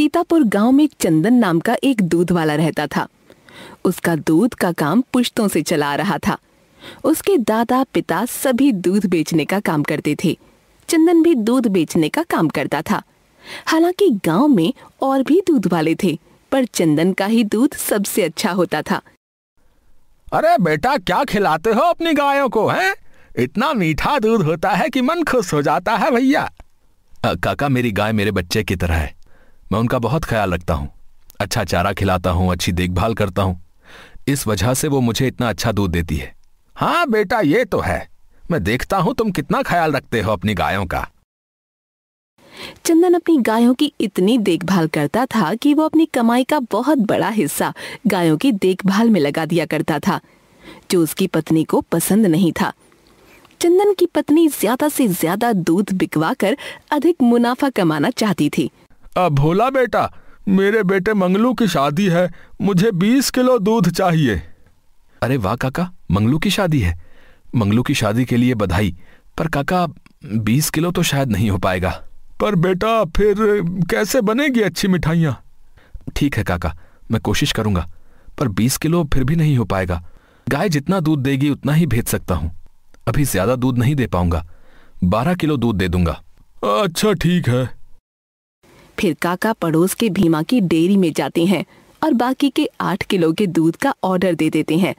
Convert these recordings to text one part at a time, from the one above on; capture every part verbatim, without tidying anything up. सीतापुर गांव में चंदन नाम का एक दूध वाला रहता था। उसका दूध का काम पुश्तों से चला आ रहा था। उसके दादा पिता सभी दूध बेचने का काम करते थे। चंदन भी दूध बेचने का काम करता था। हालांकि गांव में और भी दूध वाले थे, पर चंदन का ही दूध सबसे अच्छा होता था। अरे बेटा, क्या खिलाते हो अपनी गायों को, हैं? इतना मीठा दूध होता है कि मन खुश हो जाता है। भैया काका, मेरी गाय मेरे बच्चे की तरह है। मैं उनका बहुत ख्याल रखता हूँ, अच्छा चारा खिलाता हूँ, अच्छी देखभाल करता हूँ। इस वजह से वो मुझे इतना अच्छा दूध देती है। हाँ बेटा, ये तो है। मैं देखता हूँ तुम कितना ख्याल रखते हो अपनी गायों का। चंदन अपनी गायों की इतनी देखभाल करता था कि वो अपनी कमाई का बहुत बड़ा हिस्सा गायों की देखभाल में लगा दिया करता था, जो उसकी पत्नी को पसंद नहीं था। चंदन की पत्नी ज्यादा से ज्यादा दूध बिकवाकर अधिक मुनाफा कमाना चाहती थी। अब भोला बेटा, मेरे बेटे मंगलू की शादी है, मुझे बीस किलो दूध चाहिए। अरे वाह काका, मंगलू की शादी है, मंगलू की शादी के लिए बधाई। पर काका, बीस किलो तो शायद नहीं हो पाएगा। पर बेटा, फिर कैसे बनेगी अच्छी मिठाइयाँ? ठीक है काका, मैं कोशिश करूँगा, पर बीस किलो फिर भी नहीं हो पाएगा। गाय जितना दूध देगी उतना ही भेज सकता हूँ, अभी ज्यादा दूध नहीं दे पाऊंगा। बारह किलो दूध दे दूंगा। अच्छा ठीक है। फिर काका पड़ोस के भीमा की डेयरी में जाते हैं और बाकी के आठ किलो के दूध का ऑर्डर दे देते हैं।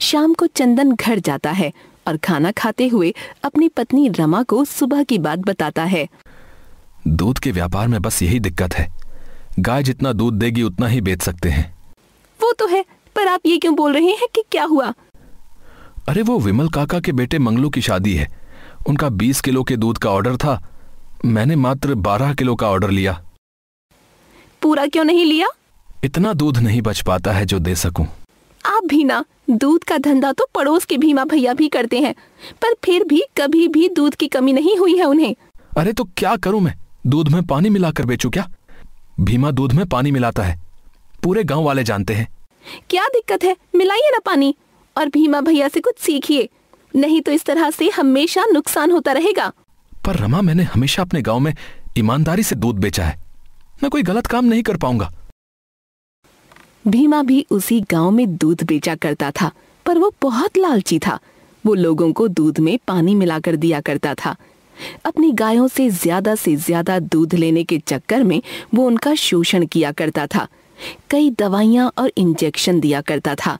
शाम को चंदन घर जाता है और खाना खाते हुए अपनी पत्नी रमा को सुबह की बात बताता है। दूध के व्यापार में बस यही दिक्कत है, गाय जितना दूध देगी उतना ही बेच सकते हैं। वो तो है, पर आप ये क्यों बोल रहे हैं कि क्या हुआ? अरे वो विमल काका के बेटे मंगलू की शादी है, उनका बीस किलो के दूध का ऑर्डर था, मैंने मात्र बारह किलो का ऑर्डर लिया। पूरा क्यों नहीं लिया? इतना दूध नहीं बच पाता है जो दे सकूं। आप भी ना, दूध का धंधा तो पड़ोस के भीमा भैया भी करते हैं, पर फिर भी कभी भी दूध की कमी नहीं हुई है उन्हें। अरे तो क्या करूं मैं, दूध में पानी मिलाकर बेचूं क्या? भीमा दूध में पानी मिलाता है, पूरे गाँव वाले जानते हैं। क्या दिक्कत है, मिलाइए ना पानी, और भीमा भैया से कुछ सीखिए, नहीं तो इस तरह से हमेशा नुकसान होता रहेगा। पर रमा, मैंने हमेशा अपने गांव में ईमानदारी से दूध बेचा है, मैं कोई गलत काम नहीं कर पाऊंगा। भीमा भी उसी गांव में दूध बेचा करता था, पर वो बहुत लालची था। वो लोगों को दूध में पानी मिलाकर दिया करता था। अपनी गायों से ज्यादा से ज्यादा दूध लेने के चक्कर में वो उनका शोषण किया करता था। कई दवाइयाँ और इंजेक्शन दिया करता था।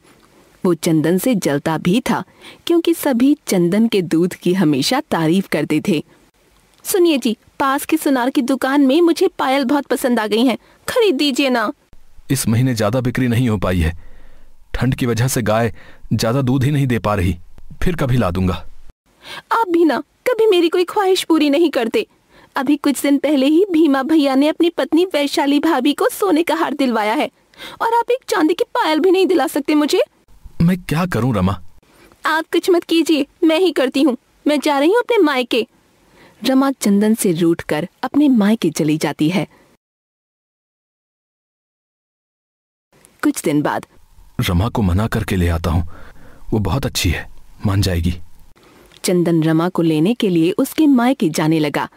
वो चंदन से जलता भी था, क्योंकि सभी चंदन के दूध की हमेशा तारीफ करते थे। सुनिए जी, पास के सुनार की दुकान में मुझे पायल बहुत पसंद आ गई है, खरीद दीजिए ना। इस महीने ज्यादा बिक्री नहीं हो पाई है, ठंड की वजह से गाय ज्यादा दूध ही नहीं दे पा रही, फिर कभी ला दूंगा। आप भी ना, कभी मेरी कोई ख्वाहिश पूरी नहीं करते। अभी कुछ दिन पहले ही भीमा भैया ने अपनी पत्नी वैशाली भाभी को सोने का हार दिलवाया है, और आप एक चांदी की पायल भी नहीं दिला सकते मुझे? मैं क्या करूं रमा? आप कुछ मत कीजिए, मैं ही करती हूँ। मैं जा रही हूँ अपने मायके। रमा चंदन से रूठकर अपने मायके चली जाती है। कुछ दिन बाद रमा को मना करके ले आता हूँ, वो बहुत अच्छी है, मान जाएगी। चंदन रमा को लेने के लिए उसके मायके जाने लगा।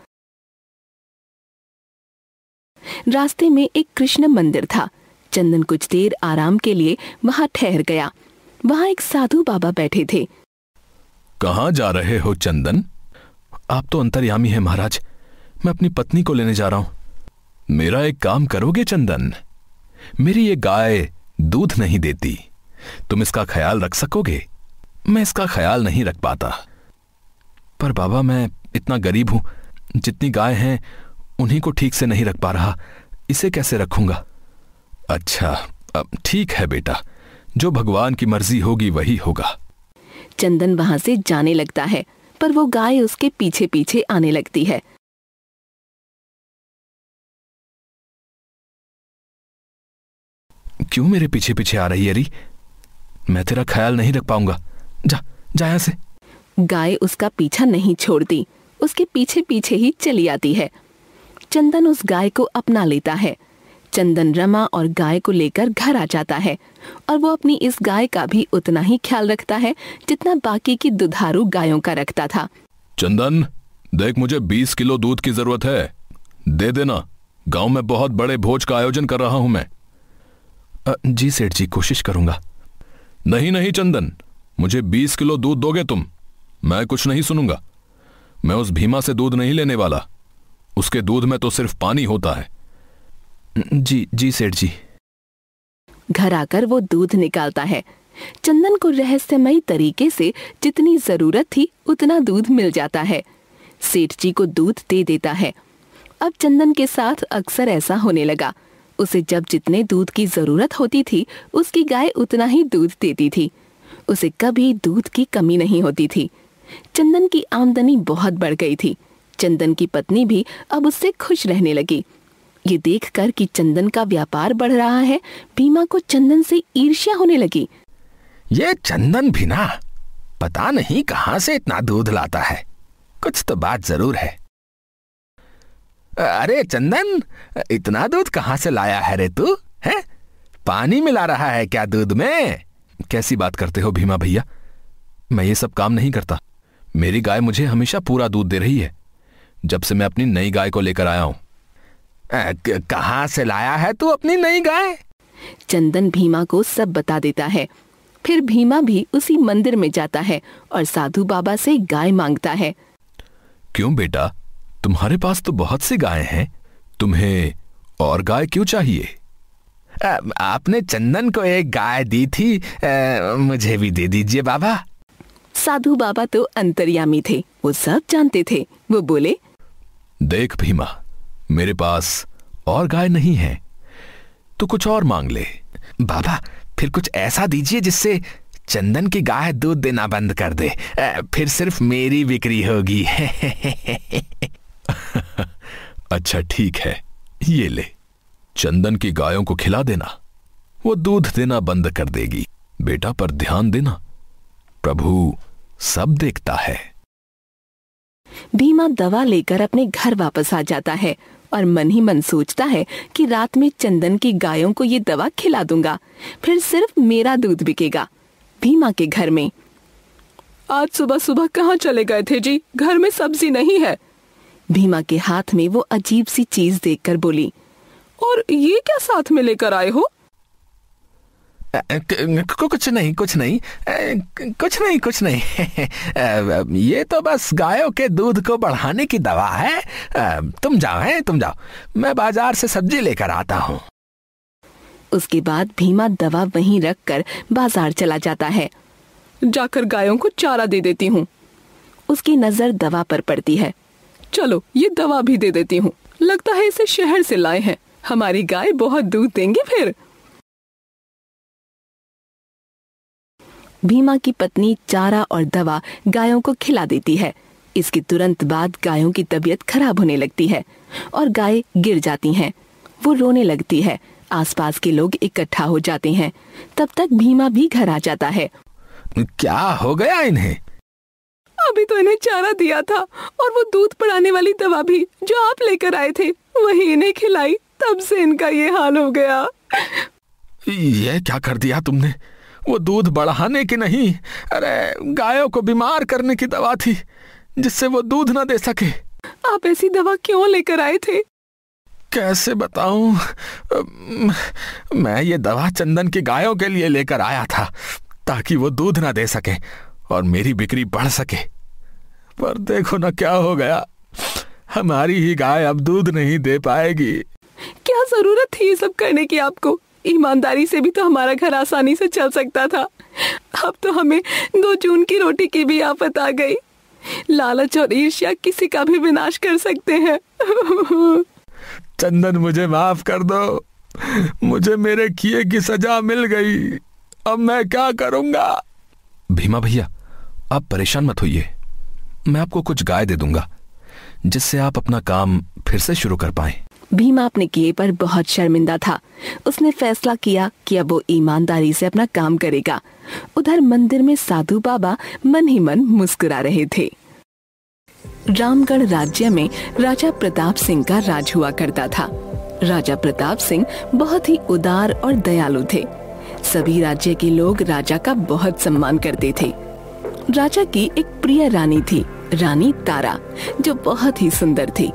रास्ते में एक कृष्ण मंदिर था। चंदन कुछ देर आराम के लिए वहाँ ठहर गया। वहाँ एक साधु बाबा बैठे थे। कहाँ जा रहे हो चंदन? आप तो अंतर्यामी हैं महाराज, मैं अपनी पत्नी को लेने जा रहा हूं। मेरा एक काम करोगे चंदन? मेरी ये गाय दूध नहीं देती, तुम इसका ख्याल रख सकोगे? मैं इसका ख्याल नहीं रख पाता। पर बाबा, मैं इतना गरीब हूं, जितनी गाय हैं उन्हीं को ठीक से नहीं रख पा रहा, इसे कैसे रखूंगा? अच्छा अब ठीक है बेटा, जो भगवान की मर्जी होगी वही होगा। चंदन वहां से जाने लगता है, पर वो गाय उसके पीछे पीछे आने लगती है। क्यों मेरे पीछे पीछे आ रही है री? मैं तेरा ख्याल नहीं रख पाऊंगा, जा जा यहां से। गाय उसका पीछा नहीं छोड़ती, उसके पीछे पीछे ही चली आती है। चंदन उस गाय को अपना लेता है। चंदन रमा और गाय को लेकर घर आ जाता है, और वो अपनी इस गाय का भी उतना ही ख्याल रखता है जितना बाकी की दुधारू गायों का रखता था। चंदन देख, मुझे बीस किलो दूध की जरूरत है, दे देना। गांव में बहुत बड़े भोज का आयोजन कर रहा हूं मैं। आ, जी सेठ जी, कोशिश करूंगा। नहीं नहीं चंदन, मुझे बीस किलो दूध दोगे तुम? मैं कुछ नहीं सुनूंगा। मैं उस भीमा से दूध नहीं लेने वाला, उसके दूध में तो सिर्फ पानी होता है। जी जी सेठ जी। घर आकर वो दूध निकालता है। चंदन को रहस्यमयी तरीके से जितनी जरूरत थी उतना दूध मिल जाता है। सेठ जी को दूध दे देता है। अब चंदन के साथ अक्सर ऐसा होने लगा। उसे जब जितने दूध की जरूरत होती थी उसकी गाय उतना ही दूध देती थी। उसे कभी दूध की कमी नहीं होती थी। चंदन की आमदनी बहुत बढ़ गई थी। चंदन की पत्नी भी अब उससे खुश रहने लगी। ये देखकर कि चंदन का व्यापार बढ़ रहा है, भीमा को चंदन से ईर्ष्या होने लगी। ये चंदन भी ना, पता नहीं कहां से इतना दूध लाता है, कुछ तो बात जरूर है। अरे चंदन, इतना दूध कहां से लाया है रे तू? है, पानी मिला रहा है क्या दूध में? कैसी बात करते हो भीमा भैया, मैं ये सब काम नहीं करता। मेरी गाय मुझे हमेशा पूरा दूध दे रही है जब से मैं अपनी नई गाय को लेकर आया हूँ। कहाँ से लाया है तू अपनी नई गाय? चंदन भीमा को सब बता देता है। फिर भीमा भी उसी मंदिर में जाता है और साधु बाबा से गाय मांगता है। क्यों बेटा, तुम्हारे पास तो बहुत सी गाय हैं, तुम्हें और गाय क्यों चाहिए? आ, आपने चंदन को एक गाय दी थी, आ, मुझे भी दे दीजिए बाबा। साधु बाबा तो अंतर्यामी थे, वो सब जानते थे। वो बोले, देख भीमा, मेरे पास और गाय नहीं है, तो कुछ और मांग ले। बाबा, फिर कुछ ऐसा दीजिए जिससे चंदन की गाय दूध देना बंद कर दे, फिर सिर्फ मेरी बिक्री होगी। अच्छा ठीक है, ये ले, चंदन की गायों को खिला देना, वो दूध देना बंद कर देगी। बेटा पर ध्यान देना, प्रभु सब देखता है। भीमा दवा लेकर अपने घर वापस आ जाता है और मन ही मन सोचता है कि रात में चंदन की गायों को ये दवा खिला दूंगा, फिर सिर्फ मेरा दूध बिकेगा। भीमा के घर में आज सुबह सुबह कहाँ चले गए थे जी? घर में सब्जी नहीं है। भीमा के हाथ में वो अजीब सी चीज देखकर बोली, और ये क्या साथ में लेकर आए हो? कुछ नहीं कुछ नहीं कुछ नहीं कुछ नहीं, ये तो बस गायों के दूध को बढ़ाने की दवा है। तुम जाओ है तुम जाओ, मैं बाजार से सब्जी लेकर आता हूँ। उसके बाद भीमा दवा वहीं रखकर बाजार चला जाता है। जाकर गायों को चारा दे देती हूँ। उसकी नजर दवा पर पड़ती है। चलो ये दवा भी दे देती हूँ, लगता है इसे शहर से लाए हैं, हमारी गाय बहुत दूध देंगी। फिर भीमा की पत्नी चारा और दवा गायों को खिला देती है। इसके तुरंत बाद गायों की तबीयत खराब होने लगती है और गाय गिर जाती हैं। वो रोने लगती है। आसपास के लोग इकट्ठा हो जाते हैं। तब तक भीमा भी घर आ जाता है। क्या हो गया इन्हें? अभी तो इन्हें चारा दिया था और वो दूध बढ़ाने वाली दवा भी जो आप लेकर आए थे वही इन्हें खिलाई, तब से इनका ये हाल हो गया। ये क्या कर दिया तुमने? वो दूध बढ़ाने की नहीं, अरे गायों को बीमार करने की दवा थी जिससे वो दूध ना दे सके। आप ऐसी दवा क्यों लेकर आए थे? कैसे बताऊं, मैं ये दवा चंदन की गायों के लिए लेकर आया था ताकि वो दूध ना दे सके और मेरी बिक्री बढ़ सके, पर देखो ना क्या हो गया, हमारी ही गाय अब दूध नहीं दे पाएगी। क्या जरूरत थी ये सब करने की आपको? ईमानदारी से भी तो हमारा घर आसानी से चल सकता था। अब तो हमें दो जून की रोटी की भी आफत आ गई। लालच और ईर्ष्या किसी का भी विनाश कर सकते हैं। चंदन, मुझे माफ कर दो, मुझे मेरे किए की सजा मिल गई, अब मैं क्या करूंगा? भीमा भैया, आप परेशान मत होइए, मैं आपको कुछ गाय दे दूंगा जिससे आप अपना काम फिर से शुरू कर पाए। भीमा अपने किए पर बहुत शर्मिंदा था। उसने फैसला किया कि अब वो ईमानदारी से अपना काम करेगा। उधर मंदिर में साधु बाबा मन ही मन मुस्कुरा रहे थे। रामगढ़ राज्य में राजा प्रताप सिंह का राज हुआ करता था। राजा प्रताप सिंह बहुत ही उदार और दयालु थे। सभी राज्य के लोग राजा का बहुत सम्मान करते थे। राजा की एक प्रिय रानी थी, रानी तारा, जो बहुत ही सुंदर थी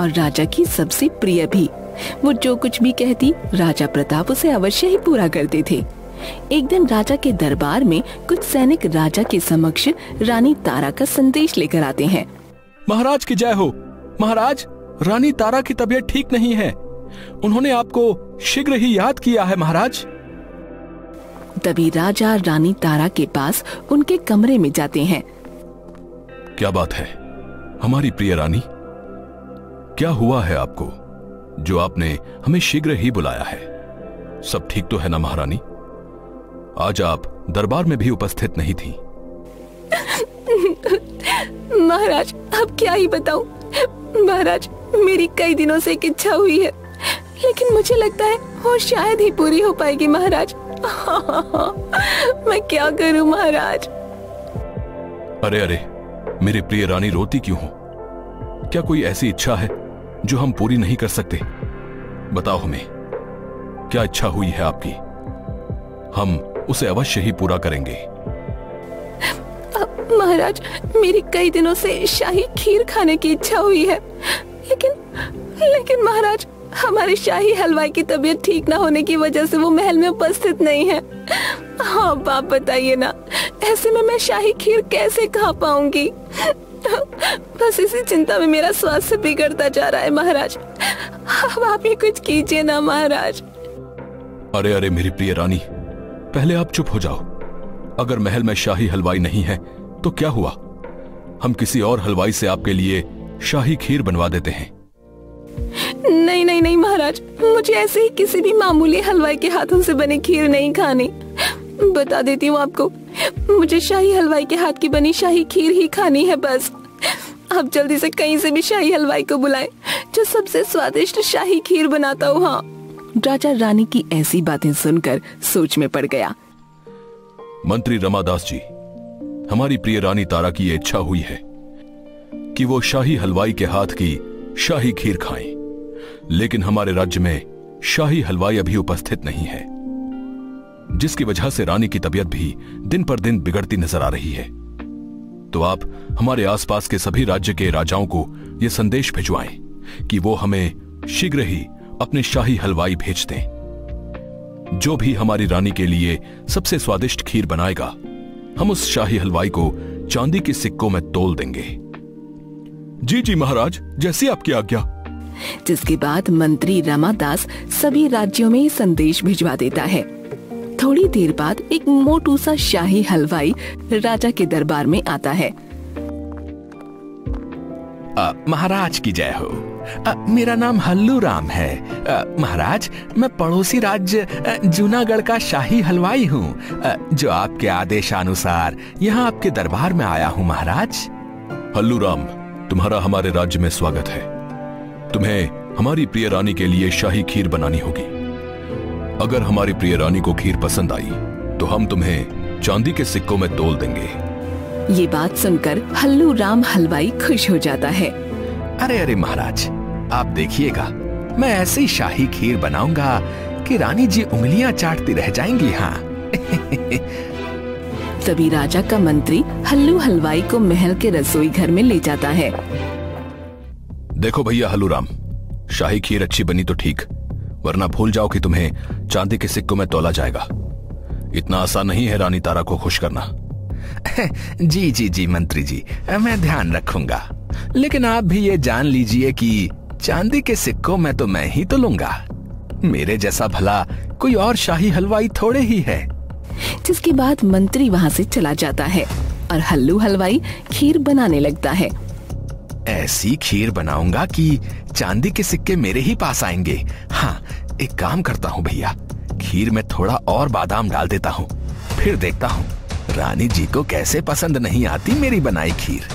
और राजा की सबसे प्रिय भी। वो जो कुछ भी कहती राजा प्रताप उसे अवश्य ही पूरा करते थे। एक दिन राजा के दरबार में कुछ सैनिक राजा के समक्ष रानी तारा का संदेश लेकर आते हैं। महाराज की जय हो। महाराज, रानी तारा की तबीयत ठीक नहीं है, उन्होंने आपको शीघ्र ही याद किया है महाराज। तभी राजा रानी तारा के पास उनके कमरे में जाते हैं। क्या बात है हमारी प्रिय रानी, क्या हुआ है आपको जो आपने हमें शीघ्र ही बुलाया है? सब ठीक तो है ना महारानी? आज आप दरबार में भी उपस्थित नहीं थीं। महाराज अब क्या ही बताऊं। महाराज मेरी कई दिनों से एक इच्छा हुई है, लेकिन मुझे लगता है वो शायद ही पूरी हो पाएगी महाराज। मैं क्या करूं महाराज। अरे अरे मेरे प्रिय रानी, रोती क्यों हो? क्या कोई ऐसी इच्छा है जो हम पूरी नहीं कर सकते? बताओ हमें क्या इच्छा हुई है आपकी, हम उसे अवश्य ही पूरा करेंगे। महाराज मेरी कई दिनों से शाही खीर खाने की इच्छा हुई है, लेकिन लेकिन महाराज हमारे शाही हलवाई की तबीयत ठीक ना होने की वजह से वो महल में उपस्थित नहीं है। हाँ बाप बताइए ना, ऐसे में मैं शाही खीर कैसे खा पाऊंगी? बस इसी चिंता में मेरा स्वास्थ्य बिगड़ता जा रहा है महाराज। अब आप ही कुछ कीजिए ना महाराज। अरे अरे मेरी प्रिय रानी, पहले आप चुप हो जाओ। अगर महल में शाही हलवाई नहीं है तो क्या हुआ, हम किसी और हलवाई से आपके लिए शाही खीर बनवा देते हैं। नहीं नहीं नहीं महाराज, मुझे ऐसे ही किसी भी मामूली हलवाई के हाथों से बनी खीर नहीं खानी। बता देती हूँ आपको, मुझे शाही हलवाई के हाथ की बनी शाही खीर ही खानी है बस। आप जल्दी से कहीं से भी शाही हलवाई को बुलाएं जो सबसे स्वादिष्ट शाही खीर बनाता हो। हाँ। राजा रानी की ऐसी बातें सुनकर सोच में पड़ गया। मंत्री रमादास जी, हमारी प्रिय रानी तारा की ये इच्छा हुई है कि वो शाही हलवाई के हाथ की शाही खीर खाएं, लेकिन हमारे राज्य में शाही हलवाई अभी उपस्थित नहीं है, जिसकी वजह से रानी की तबीयत भी दिन पर दिन बिगड़ती नजर आ रही है। तो आप हमारे आसपास के सभी राज्य के राजाओं को यह संदेश भिजवाएं कि वो हमें शीघ्र ही अपने शाही हलवाई भेज दें। जो भी हमारी रानी के लिए सबसे स्वादिष्ट खीर बनाएगा, हम उस शाही हलवाई को चांदी के सिक्कों में तोल देंगे। जी जी महाराज, जैसी आपकी आज्ञा। जिसके बाद मंत्री रमादास सभी राज्यों में संदेश भिजवा देता है। थोड़ी देर बाद एक मोटू सा शाही हलवाई राजा के दरबार में आता है। महाराज की जय हो। आ, मेरा नाम हल्लू राम है। महाराज मैं पड़ोसी राज्य जूनागढ़ का शाही हलवाई हूँ, जो आपके आदेशानुसार यहाँ आपके दरबार में आया हूँ महाराज। हल्लू राम, तुम्हारा हमारे राज्य में स्वागत है। तुम्हें हमारी प्रिय रानी के लिए शाही खीर बनानी होगी। अगर हमारी प्रिय रानी को खीर पसंद आई तो हम तुम्हें चांदी के सिक्कों में तोल देंगे। ये बात सुनकर हल्लू राम हलवाई खुश हो जाता है। अरे अरे महाराज आप देखिएगा, मैं ऐसी शाही खीर बनाऊंगा कि रानी जी उंगलियां चाटती रह जाएंगी। हाँ। तभी राजा का मंत्री हल्लू हलवाई को महल के रसोई घर में ले जाता है। देखो भैया हल्लू राम, शाही खीर अच्छी बनी तो ठीक, वरना भूल जाओ कि तुम्हें चांदी के सिक्कों में तोला जाएगा। इतना आसान नहीं है रानी तारा को खुश करना। जी जी जी मंत्री जी, मैं ध्यान रखूंगा, लेकिन आप भी ये जान लीजिए कि चांदी के सिक्कों में तो मैं ही तो लूंगा। मेरे जैसा भला कोई और शाही हलवाई थोड़े ही है। जिसके बाद मंत्री वहाँ से चला जाता है और हल्लू हलवाई खीर बनाने लगता है। ऐसी खीर बनाऊंगा कि चांदी के सिक्के मेरे ही पास आएंगे। हाँ एक काम करता हूँ भैया, खीर में थोड़ा और बादाम डाल देता हूँ, फिर देखता हूँ रानी जी को कैसे पसंद नहीं आती मेरी बनाई खीर।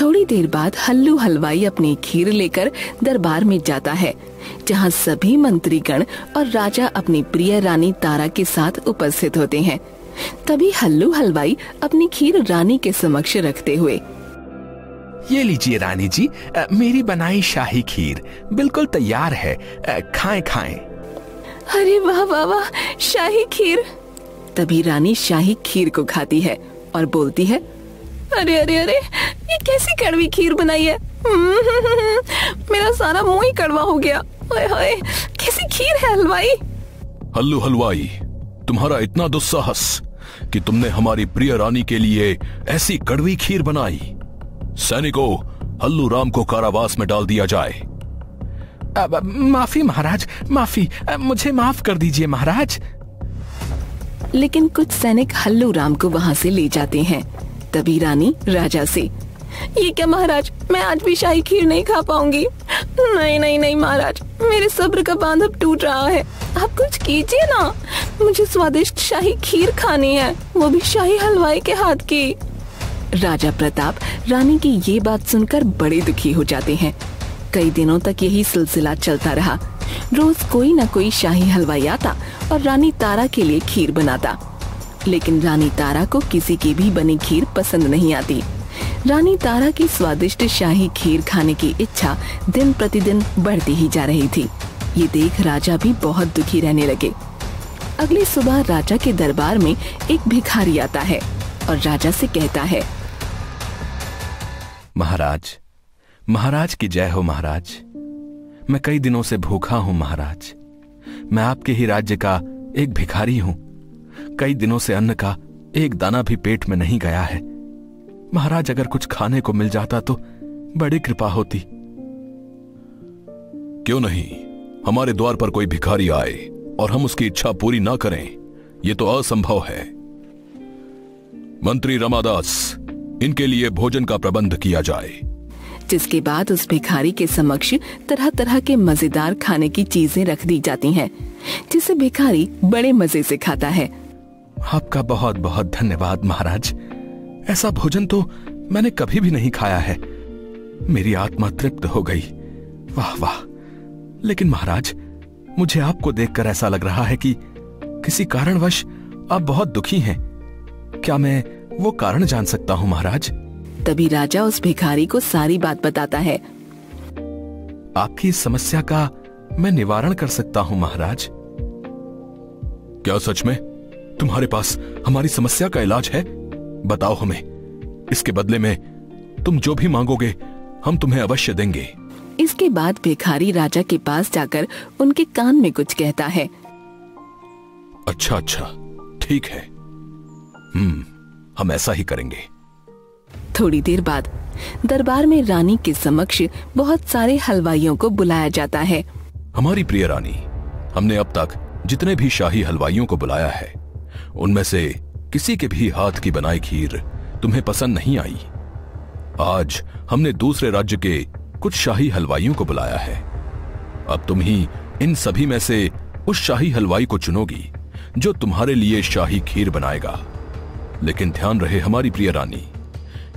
थोड़ी देर बाद हल्लू हलवाई अपनी खीर लेकर दरबार में जाता है, जहां सभी मंत्रीगण और राजा अपनी प्रिय रानी तारा के साथ उपस्थित होते हैं। तभी हल्लू हलवाई अपनी खीर रानी के समक्ष रखते हुए, ये लीजिए रानी जी, मेरी बनाई शाही खीर बिल्कुल तैयार है, खाएं खाएं। अरे वाह वाह वाह, शाही खीर। तभी रानी शाही खीर को खाती है और बोलती है, अरे अरे अरे ये कैसी कड़वी खीर बनाई है। मेरा सारा मुंह ही कड़वा हो गया। ओए ओए, कैसी खीर है हलवाई। हल्लू हलवाई, तुम्हारा इतना दुस्साहस कि तुमने हमारी प्रिय रानी के लिए ऐसी कड़वी खीर बनाई। सैनिकों, हल्लू राम को कारावास में डाल दिया जाए। अब माफी महाराज, माफी, मुझे माफ कर दीजिए महाराज। लेकिन कुछ सैनिक हल्लू राम को वहाँ से ले जाते हैं। तभी रानी राजा से, ये क्या महाराज, मैं आज भी शाही खीर नहीं खा पाऊंगी। नहीं नहीं नहीं महाराज, मेरे सब्र का बांध अब टूट रहा है। आप कुछ कीजिए ना, मुझे स्वादिष्ट शाही खीर खानी है, वो भी शाही हलवाई के हाथ की। राजा प्रताप रानी की ये बात सुनकर बड़े दुखी हो जाते हैं। कई दिनों तक यही सिलसिला चलता रहा। रोज कोई न कोई शाही हलवाई आता और रानी तारा के लिए खीर बनाता, लेकिन रानी तारा को किसी की भी बनी खीर पसंद नहीं आती। रानी तारा की स्वादिष्ट शाही खीर खाने की इच्छा दिन प्रतिदिन बढ़ती ही जा रही थी। ये देख राजा भी बहुत दुखी रहने लगे। अगली सुबह राजा के दरबार में एक भिखारी आता है और राजा से कहता है, महाराज, महाराज की जय हो महाराज। मैं कई दिनों से भूखा हूं महाराज। मैं आपके ही राज्य का एक भिखारी हूं। कई दिनों से अन्न का एक दाना भी पेट में नहीं गया है। महाराज, अगर कुछ खाने को मिल जाता तो बड़ी कृपा होती। क्यों नहीं, हमारे द्वार पर कोई भिखारी आए और हम उसकी इच्छा पूरी ना करें, यह तो असंभव है। मंत्री रमादास, इनके लिए भोजन का प्रबंध किया जाए। जिसके बाद उस भिखारी के समक्ष तरह तरह के मजेदार खाने की चीजें रख दी जाती हैं, जिसे भिखारी बड़े मजे से खाता है। आपका बहुत बहुत धन्यवाद महाराज, ऐसा भोजन तो मैंने कभी भी नहीं खाया है। मेरी आत्मा तृप्त हो गई। वाह वाह। लेकिन महाराज, मुझे आपको देखकर ऐसा लग रहा है कि किसी कारणवश आप बहुत दुखी हैं। क्या मैं वो कारण जान सकता हूँ महाराज? तभी राजा उस भिखारी को सारी बात बताता है। आपकी समस्या का मैं निवारण कर सकता हूं महाराज। क्या सच में तुम्हारे पास हमारी समस्या का इलाज है? बताओ हमें, इसके बदले में तुम जो भी मांगोगे हम तुम्हें अवश्य देंगे। इसके बाद भिखारी राजा के पास जाकर उनके कान में कुछ कहता है। अच्छा अच्छा, ठीक है, हम्म, हम ऐसा ही करेंगे। थोड़ी देर बाद दरबार में रानी के समक्ष बहुत सारे हलवाइयों को बुलाया जाता है। हमारी प्रिय रानी, हमने अब तक जितने भी शाही हलवाइयों को बुलाया है, उनमें से किसी के भी हाथ की बनाई खीर तुम्हें पसंद नहीं आई। आज हमने दूसरे राज्य के कुछ शाही हलवाइयों को बुलाया है। अब तुम ही इन सभी में से उस शाही हलवाई को चुनोगी जो तुम्हारे लिए शाही खीर बनाएगा। लेकिन ध्यान रहे हमारी प्रिय रानी,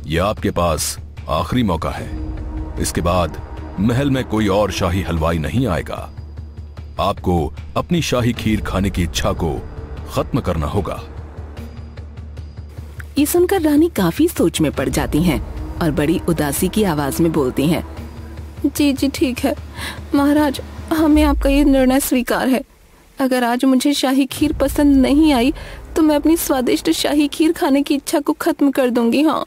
यह आपके पास आखिरी मौका है। इसके बाद महल में कोई और शाही हलवाई नहीं आएगा। आपको अपनी शाही खीर खाने की इच्छा को खत्म करना होगा। ये सुनकर रानी काफी सोच में पड़ जाती हैं और बड़ी उदासी की आवाज में बोलती हैं, जी जी ठीक है महाराज, हमें आपका ये निर्णय स्वीकार है। अगर आज मुझे शाही खीर पसंद नहीं आई तो मैं अपनी स्वादिष्ट शाही खीर खाने की इच्छा को खत्म कर दूंगी। हाँ।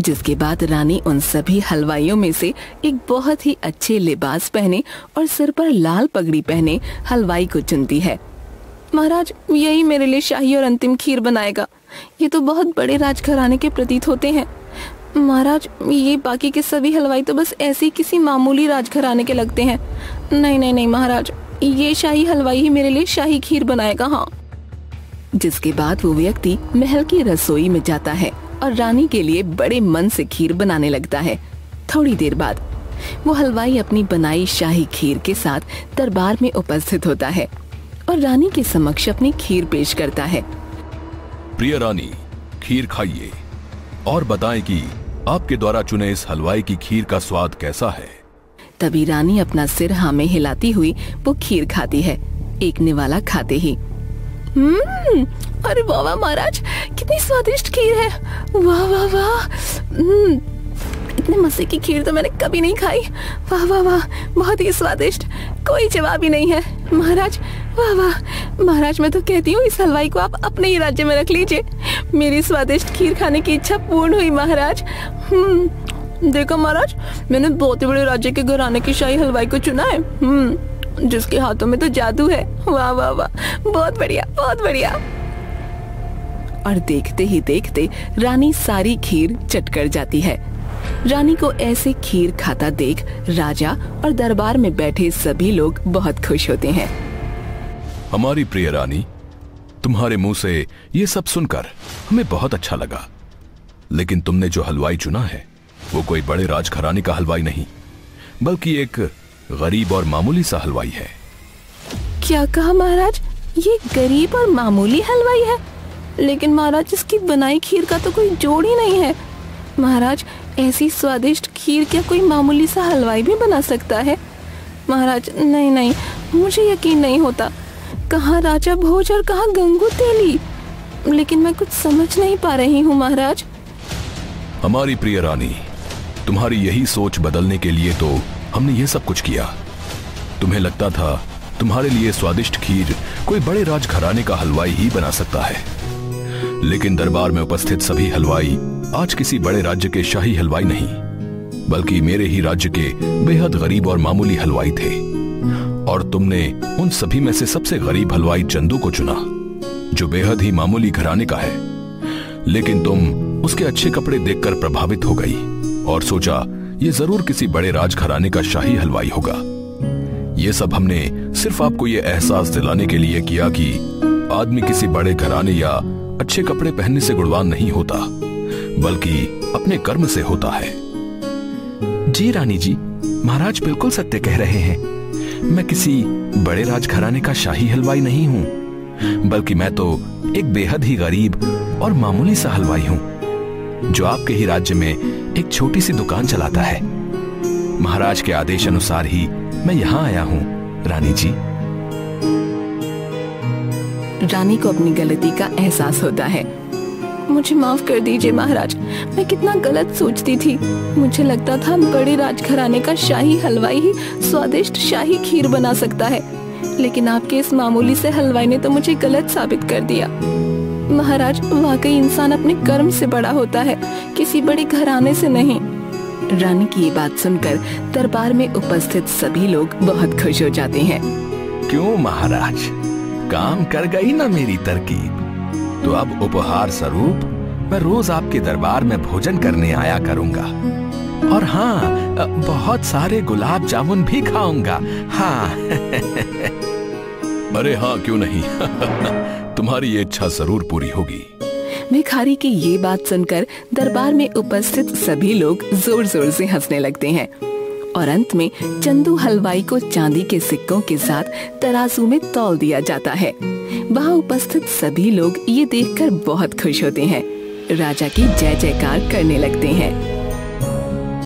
जिसके बाद रानी उन सभी हलवाइयों में से एक बहुत ही अच्छे लिबास पहने और सिर पर लाल पगड़ी पहने हलवाई को चुनती है। महाराज, यही मेरे लिए शाही और अंतिम खीर बनाएगा। ये तो बहुत बड़े राजघराने के प्रतीत होते हैं महाराज। ये बाकी के सभी हलवाई तो बस ऐसे किसी मामूली राजघराने के लगते हैं। नहीं नहीं नहीं महाराज, ये शाही हलवाई ही मेरे लिए शाही खीर बनाएगा। हाँ। जिसके बाद वो व्यक्ति महल की रसोई में जाता है और रानी के लिए बड़े मन से खीर बनाने लगता है। थोड़ी देर बाद वो हलवाई अपनी बनाई शाही खीर के साथ दरबार में उपस्थित होता है और रानी के समक्ष अपनी खीर पेश करता है। प्रिय रानी, खीर खाइए और बताएं कि आपके द्वारा चुने इस हलवाई की खीर का स्वाद कैसा है। तभी रानी अपना सिर हाँ में हिलाती हुई वो खीर खाती है, एक निवाला खाते ही। हम्म, अरे वाह महाराज, कितनी स्वादिष्ट खीर है। वाह वाह वाह। इतने मज़े की खीर तो मैंने कभी नहीं खाई। वाह वाह वाह, बहुत ही स्वादिष्ट, कोई जवाब ही नहीं है। महाराज वाह वाह, महाराज मैं तो कहती हूँ इस हलवाई को आप अपने ही राज्य में रख लीजिए। मेरी स्वादिष्ट खीर खाने की इच्छा पूर्ण हुई महाराज। हम्म, देखो महाराज, मैंने बहुत ही बड़े राज्य के घराने की शाही हलवाई को चुना है, हम्म, जिसके हाथों में तो जादू है। वाह वाह वाह, बहुत बढ़िया बहुत बढ़िया। और देखते ही देखते रानी सारी खीर चटकर जाती है। रानी को ऐसे खीर खाता देख राजा और दरबार में बैठे सभी लोग बहुत खुश होते हैं। हमारी प्रिय रानी, तुम्हारे मुंह से ये सब सुनकर हमें बहुत अच्छा लगा, लेकिन तुमने जो हलवाई चुना है वो कोई बड़े राजघराने का हलवाई नहीं, बल्कि एक गरीब और मामूली सा हलवाई है। क्या कहा महाराज, ये गरीब और मामूली हलवाई है? लेकिन महाराज इसकी बनाई खीर का तो कोई जोड़ ही नहीं है। महाराज ऐसी स्वादिष्ट खीर क्या कोई मामूली सा हलवाई भी बना सकता है? महाराज नहीं नहीं, मुझे यकीन नहीं होता। कहाँ राजा भोज और कहाँ गंगू तेली, लेकिन मैं कुछ समझ नहीं पा रही हूँ महाराज। हमारी प्रिय रानी, तुम्हारी यही सोच बदलने के लिए तो हमने ये सब कुछ किया। तुम्हें लगता था तुम्हारे लिए स्वादिष्ट खीर कोई बड़े राजघराने का हलवाई ही बना सकता है, लेकिन दरबार में उपस्थित सभी हलवाई आज किसी बड़े राज्य के शाही हलवाई नहीं, बल्कि मेरे ही राज्य के बेहद गरीब और मामूली हलवाई थे। और तुमने उन सभी में से सबसे गरीब हलवाई चंदू को चुना, जो बेहद ही मामूली घराने का है। लेकिन तुम उसके अच्छे कपड़े देखकर प्रभावित हो गई और सोचा ये जरूर किसी बड़े राजघराने का शाही हलवाई होगा। ये सब हमने सिर्फ आपको ये एहसास दिलाने के लिए किया कि आदमी किसी बड़े घराने या अच्छे कपड़े पहनने से गुणवान नहीं होता, बल्कि अपने कर्म से होता है। जी रानी जी, महाराज बिल्कुल सत्य कह रहे हैं। मैं किसी बड़े राजघराने का शाही हलवाई नहीं हूँ, बल्कि मैं तो एक बेहद ही गरीब और मामूली सा हलवाई हूँ, जो आपके ही राज्य में एक छोटी सी दुकान चलाता है। महाराज के आदेश अनुसार ही मैं यहाँ आया हूँ रानी जी। रानी को अपनी गलती का एहसास होता है। मुझे माफ कर दीजिए महाराज, मैं कितना गलत सोचती थी। मुझे लगता था बड़े राजघराने का शाही हलवाई ही स्वादिष्ट शाही खीर बना सकता है, लेकिन आपके इस मामूली से हलवाई ने तो मुझे गलत साबित कर दिया। महाराज वाकई इंसान अपने कर्म से बड़ा होता है, किसी बड़े घराने से नहीं। रानी की ये बात सुनकर दरबार में उपस्थित सभी लोग बहुत खुश हो जाते हैं। क्यों महाराज, काम कर गई ना मेरी तरकीब। तो अब उपहार स्वरूप मैं रोज आपके दरबार में भोजन करने आया करूंगा, और हाँ बहुत सारे गुलाब जामुन भी खाऊंगा। हाँ अरे हाँ क्यों नहीं, तुम्हारी ये इच्छा जरूर पूरी होगी। भिखारी की ये बात सुनकर दरबार में उपस्थित सभी लोग जोर जोर से हंसने लगते हैं, और अंत में चंदू हलवाई को चांदी के सिक्कों के साथ तराजू में तौल दिया जाता है। वहाँ उपस्थित सभी लोग ये देखकर बहुत खुश होते हैं, राजा की जय जयकार करने लगते हैं।